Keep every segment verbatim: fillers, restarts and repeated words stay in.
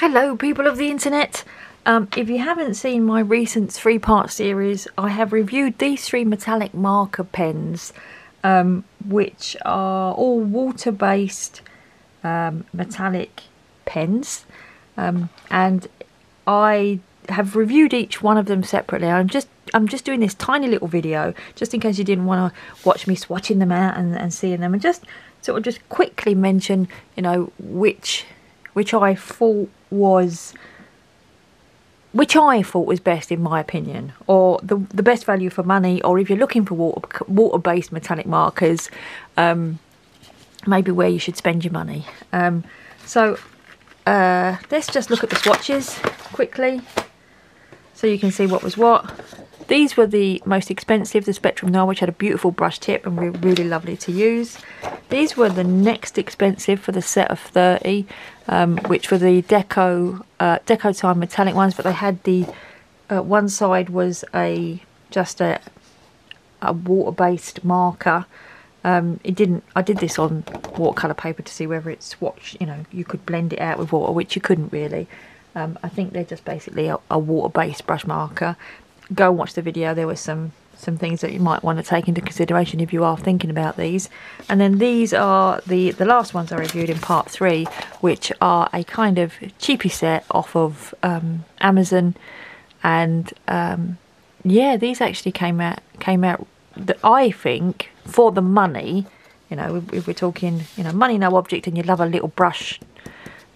Hello people of the internet. Um, if you haven't seen my recent three part series, I have reviewed these three metallic marker pens um, which are all water based um, metallic pens, um, and I have reviewed each one of them separately. I'm just I'm just doing this tiny little video just in case you didn't want to watch me swatching them out and, and seeing them, and just sort of just quickly mention, you know, which which I thought was which I thought was best in my opinion, or the the best value for money, or if you're looking for water water-based metallic markers, um, maybe where you should spend your money. Um, so uh, let's just look at the swatches quickly so you can see what was what. These were the most expensive, the Spectrum Noir, which had a beautiful brush tip and were really lovely to use. These were the next expensive for the set of thirty, um, which were the Deco uh, Deco Time metallic ones, but they had the uh, one side was a just a, a water-based marker. Um, it didn't. I did this on watercolor paper to see whether it swatched. You know, you could blend it out with water, which you couldn't really. Um, I think they're just basically a, a water-based brush marker. Go and watch the video. There were some some things that you might want to take into consideration if you are thinking about these. And then these are the the last ones I reviewed in part three, which are a kind of cheapy set off of um, Amazon. And um, yeah, these actually came out came out that I think for the money. You know, if we're talking, you know, money no object, and you love a little brush,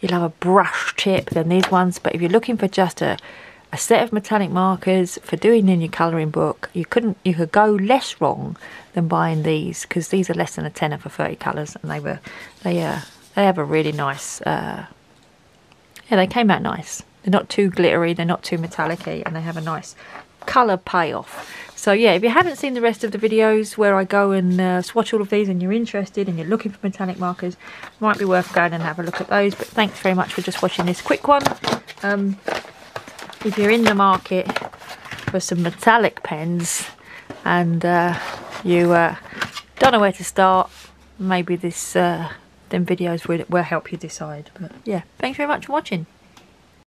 you love a brush tip, then these ones. But if you're looking for just a A set of metallic markers for doing in your colouring book, you couldn't you could go less wrong than buying these, because these are less than a tenner for thirty colours, and they were they uh they have a really nice uh yeah they came out nice. They're not too glittery, they're not too metallic-y, and they have a nice colour payoff. So yeah, if you haven't seen the rest of the videos where I go and uh, swatch all of these, and you're interested and you're looking for metallic markers, it might be worth going and have a look at those. But thanks very much for just watching this quick one. um If you're in the market for some metallic pens and uh, you uh, don't know where to start, maybe this uh, them videos will, will help you decide. But yeah, thanks very much for watching.